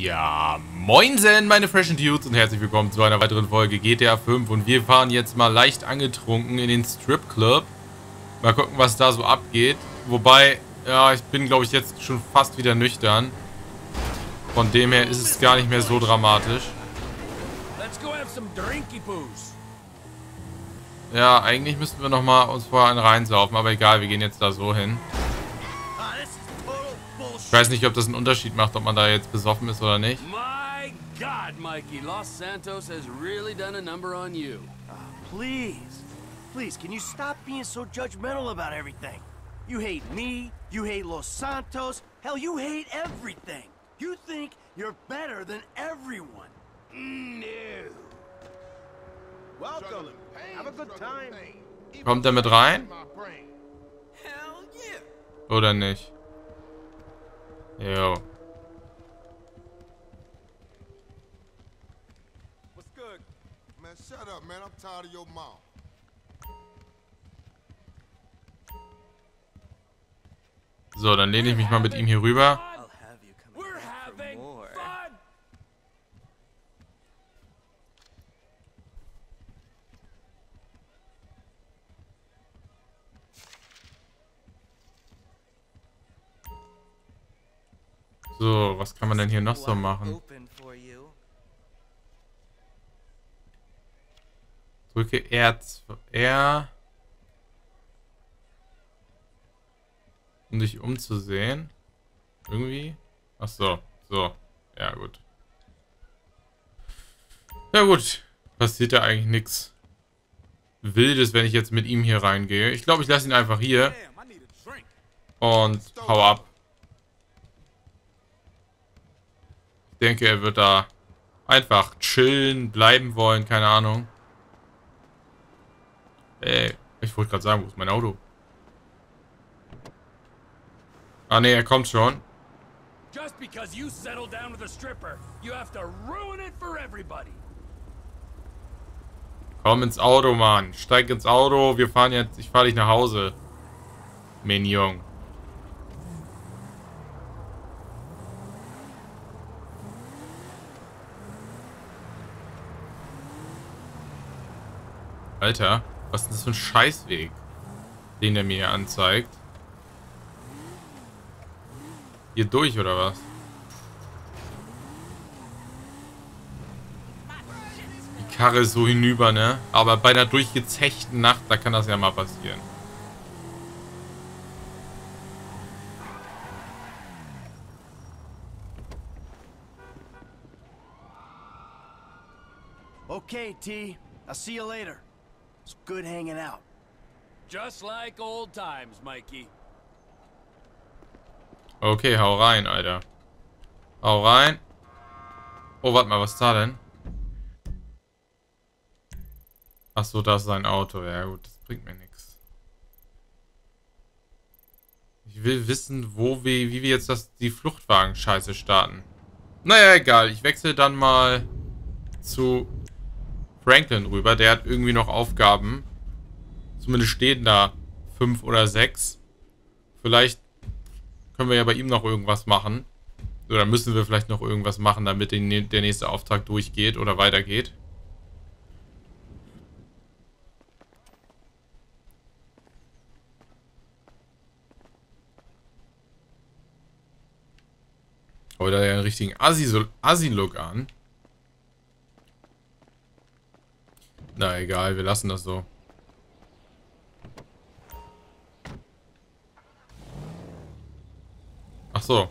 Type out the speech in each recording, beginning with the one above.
Ja, moinsen, meine freshen Dudes und herzlich willkommen zu einer weiteren Folge GTA 5. Und wir fahren jetzt mal leicht angetrunken in den Stripclub. Mal gucken, was da so abgeht. Wobei, ja, ich bin, glaube ich, jetzt schon fast wieder nüchtern. Von dem her ist es gar nicht mehr so dramatisch. Ja, eigentlich müssten wir nochmal uns vorher einen reinsaufen, aber egal, wir gehen jetzt da so hin. Ich weiß nicht, ob das einen Unterschied macht, ob man da jetzt besoffen ist oder nicht. My God, Mikey, Los Santos has really done a number on you. Please, can you stop being so judgmental about everything? You hate me, you hate Los Santos, hell, you hate everything. You think you're better than everyone. No. Welcome. Have a good time. Kommt er mit rein? Oder nicht? Jo. So, dann lehne ich mich mal mit ihm hier rüber. So, was kann man denn hier noch so machen? Drücke R um dich umzusehen. Irgendwie? Ach so, so. Ja, gut. Ja, gut. Passiert ja eigentlich nichts Wildes, wenn ich jetzt mit ihm hier reingehe. Ich glaube, ich lasse ihn einfach hier. Und hau ab. Ich denke, er wird da einfach chillen, bleiben wollen, keine Ahnung. Ey, ich wollte gerade sagen, wo ist mein Auto? Ah ne, er kommt schon. Komm ins Auto, Mann. Steig ins Auto. Wir fahren jetzt. Ich fahre dich nach Hause. Mignon. Alter, was ist das für ein Scheißweg, den der mir hier anzeigt? Hier durch, oder was? Die Karre ist so hinüber, ne? Aber bei einer durchgezechten Nacht, da kann das ja mal passieren. Okay, T. I'll see you later. It's good hanging out. Just like old times, Mikey. Okay, hau rein, Alter. Hau rein. Oh, warte mal, was ist da denn? Ach so, das ist sein Auto. Ja gut, das bringt mir nichts. Ich will wissen, wie wir jetzt die Fluchtwagen-Scheiße starten. Naja, egal. Ich wechsle dann mal zu Franklin rüber, der hat irgendwie noch Aufgaben. Zumindest stehen da 5 oder 6. Vielleicht können wir ja bei ihm noch irgendwas machen. Oder müssen wir vielleicht noch irgendwas machen, damit der nächste Auftrag durchgeht oder weitergeht. Oder oh, einen richtigen Assi-Look an. Na egal, wir lassen das so. Ach so.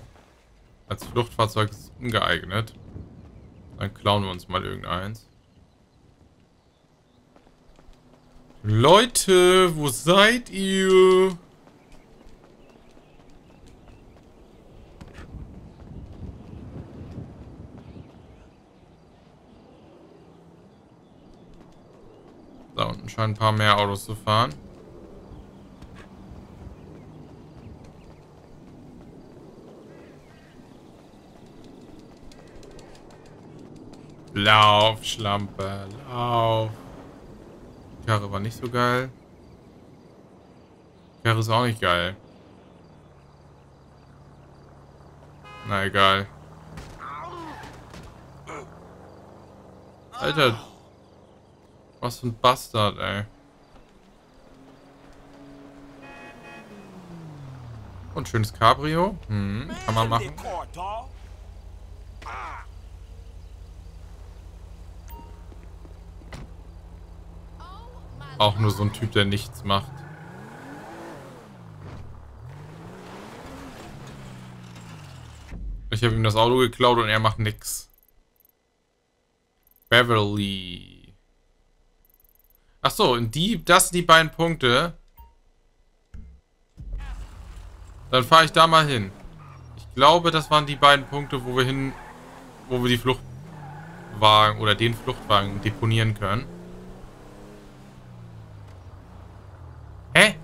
Als Fluchtfahrzeug ist es ungeeignet. Dann klauen wir uns mal irgendeins. Leute, wo seid ihr? Da unten scheinen ein paar mehr Autos zu fahren. Lauf, Schlampe, lauf. Die Karre war nicht so geil. Die Karre ist auch nicht geil. Na egal. Alter. Was für ein Bastard, ey. Und schönes Cabrio. Hm, kann man machen. Auch nur so ein Typ, der nichts macht. Ich habe ihm das Auto geklaut und er macht nix. Beverly. Ach so, und das sind die beiden Punkte. Dann fahre ich da mal hin. Ich glaube, das waren die beiden Punkte, wo wir die Fluchtwagen oder den Fluchtwagen deponieren können. Hä?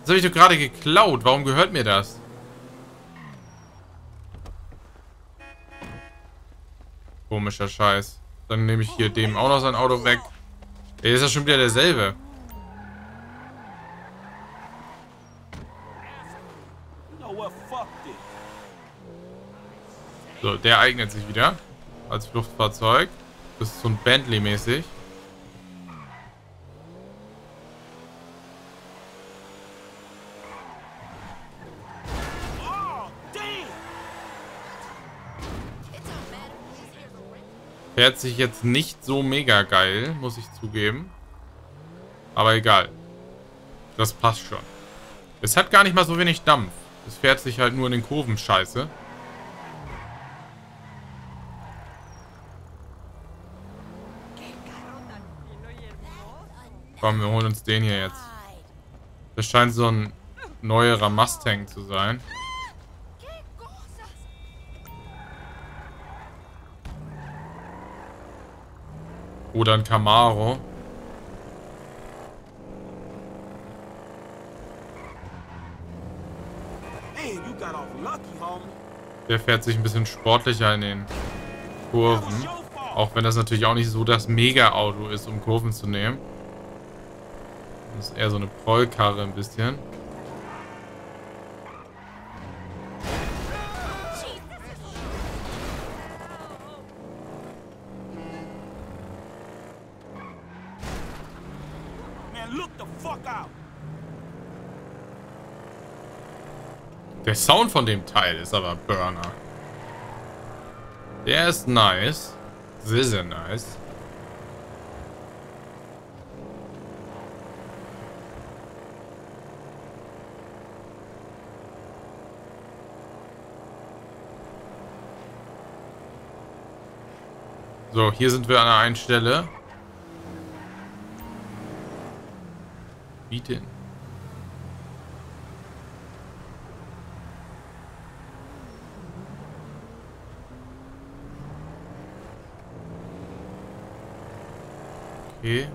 Das habe ich doch gerade geklaut. Warum gehört mir das? Komischer Scheiß. Dann nehme ich hier dem auch noch sein Auto weg. Der ist ja schon wieder derselbe. So, der eignet sich wieder. Als Fluchtfahrzeug. Das ist so ein Bentley-mäßig. Fährt sich jetzt nicht so mega geil, muss ich zugeben. Aber egal. Das passt schon. Es hat gar nicht mal so wenig Dampf. Es fährt sich halt nur in den Kurven scheiße. Komm, wir holen uns den hier jetzt. Das scheint so ein neuerer Mustang zu sein. Oder ein Camaro. Der fährt sich ein bisschen sportlicher in den Kurven. Auch wenn das natürlich auch nicht so das Mega-Auto ist, um Kurven zu nehmen. Das ist eher so eine Prollkarre ein bisschen. Der Sound von dem Teil ist aber Burner. Der ist nice. Sehr, sehr nice. So, hier sind wir an der einen Stelle. Wie denn? Okay.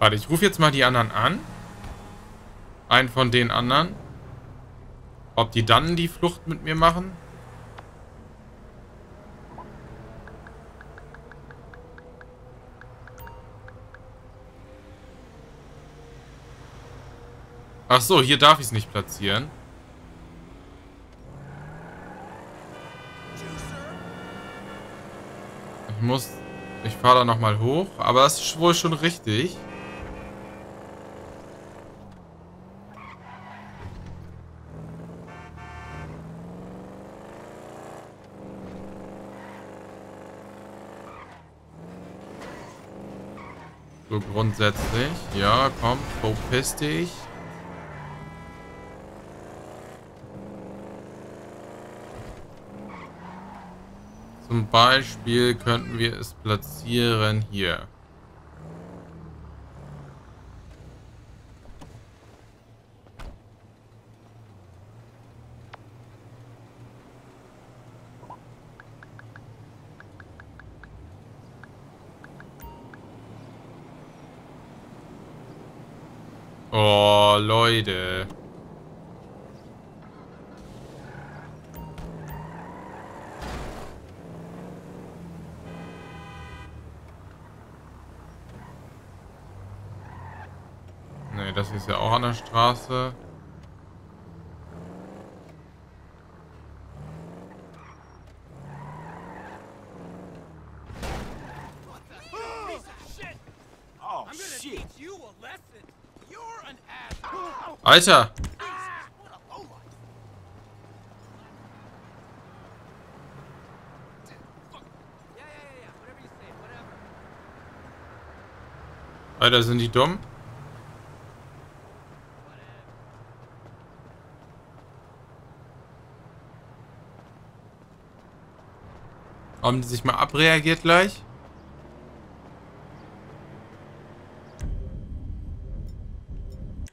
Warte, ich rufe jetzt mal die anderen an. Einen von den anderen. Ob die dann die Flucht mit mir machen? Ach so, hier darf ich es nicht platzieren. Ich fahre da nochmal hoch, aber das ist wohl schon richtig. So grundsätzlich. Ja, komm, verpiss dich. Zum Beispiel könnten wir es platzieren hier. Oh, Leute. Ne, das hier ist ja auch an der Straße. Alter! Alter, sind die dumm? Haben die sich mal abreagiert gleich?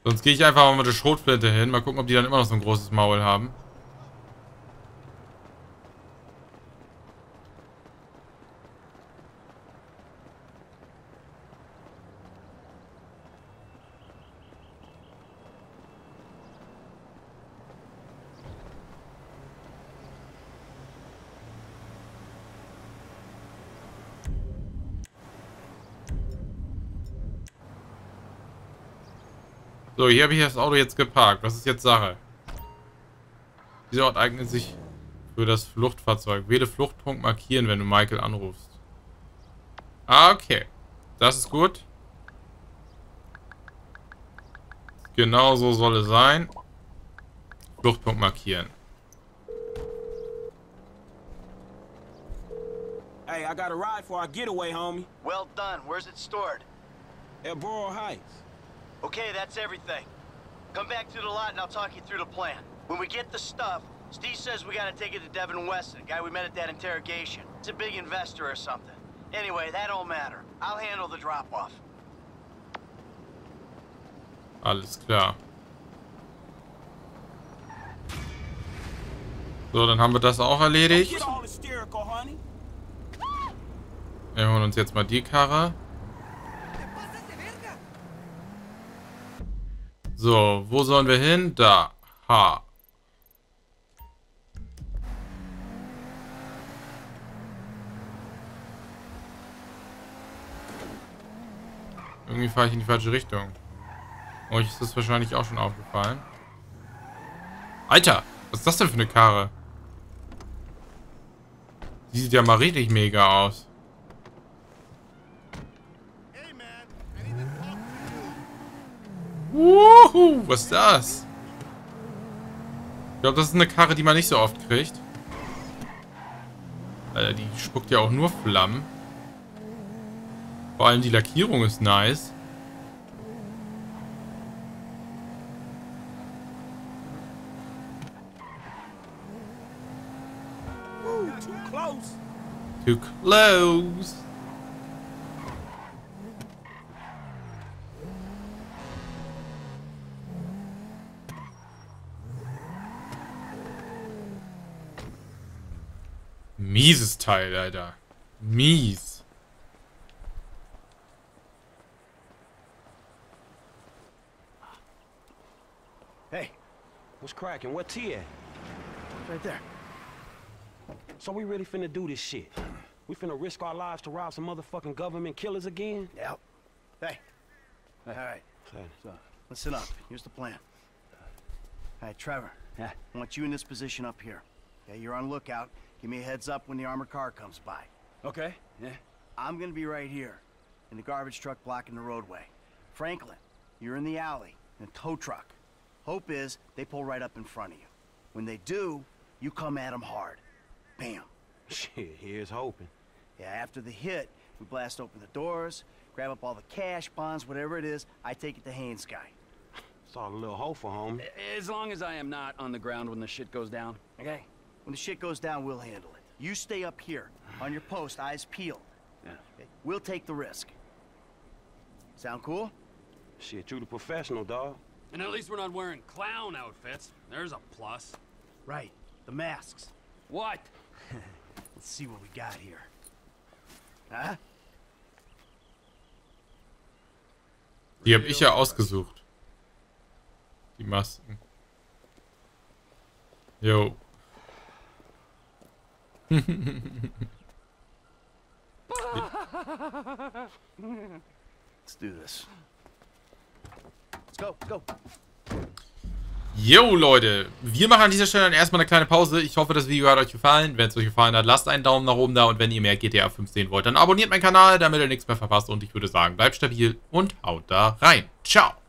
Sonst gehe ich einfach mal mit der Schrotflinte hin. Mal gucken, ob die dann immer noch so ein großes Maul haben. So, hier habe ich das Auto jetzt geparkt. Was ist jetzt Sache? Dieser Ort eignet sich für das Fluchtfahrzeug. Wähle Fluchtpunkt markieren, wenn du Michael anrufst. Ah, okay. Das ist gut. Genau so soll es sein. Fluchtpunkt markieren. Hey, I got a ride for our getaway, homie. Well done. Where's it stored? At Borough Heights. Okay, that's everything. Come back to the lot and I'll talk you through the plan. When we get the stuff, Steve says we gotta take it to Devin Weston, the guy we met at that interrogation. It's a big investor or something. Anyway, that don't matter. I'll handle the drop-off. Alles klar. So, dann haben wir das auch erledigt. Wir holen uns jetzt mal die Karre. So, wo sollen wir hin? Da. Ha. Irgendwie fahre ich in die falsche Richtung. Euch ist das wahrscheinlich auch schon aufgefallen. Alter, was ist das denn für eine Karre? Die sieht ja mal richtig mega aus. Wuhu, was ist das? Ich glaube, das ist eine Karre, die man nicht so oft kriegt. Alter, die spuckt ja auch nur Flammen. Vor allem die Lackierung ist nice. Too close. Too close. Mieses Teil, Alter. Mies. Hey, what's cracking? What's here? Right there. So we really finna do this shit. We finna risk our lives to rob some motherfucking government killers again? Yep. Hey. All right. So, listen up. Here's the plan. All right, Trevor. Yeah. I want you in this position up here. Yeah, you're on lookout. Give me a heads up when the armored car comes by. Okay, yeah. I'm gonna be right here, in the garbage truck blocking the roadway. Franklin, you're in the alley, in a tow truck. Hope is, they pull right up in front of you. When they do, you come at them hard. Bam. Shit, here's hoping. Yeah, after the hit, we blast open the doors, grab up all the cash, bonds, whatever it is, I take it to Haynes' guy. It's all a little hopeful, homie. As long as I am not on the ground when the shit goes down, okay? When the shit goes down, we'll handle it. You stay up here, on your post, eyes peeled. Yeah. Okay. We'll take the risk. Sound cool? Shit, true to professional, dog. And at least we're not wearing clown outfits. There's a plus. Right. The masks. What? Let's see what we got here. Huh? Die hab ich ja ausgesucht. Die Masken. Yo. Let's do this. go. Yo Leute, wir machen an dieser Stelle dann erstmal eine kleine Pause. Ich hoffe, das Video hat euch gefallen. Wenn es euch gefallen hat, lasst einen Daumen nach oben da. Und wenn ihr mehr GTA 5 sehen wollt, dann abonniert meinen Kanal, damit ihr nichts mehr verpasst. Und ich würde sagen, bleibt stabil und haut da rein. Ciao.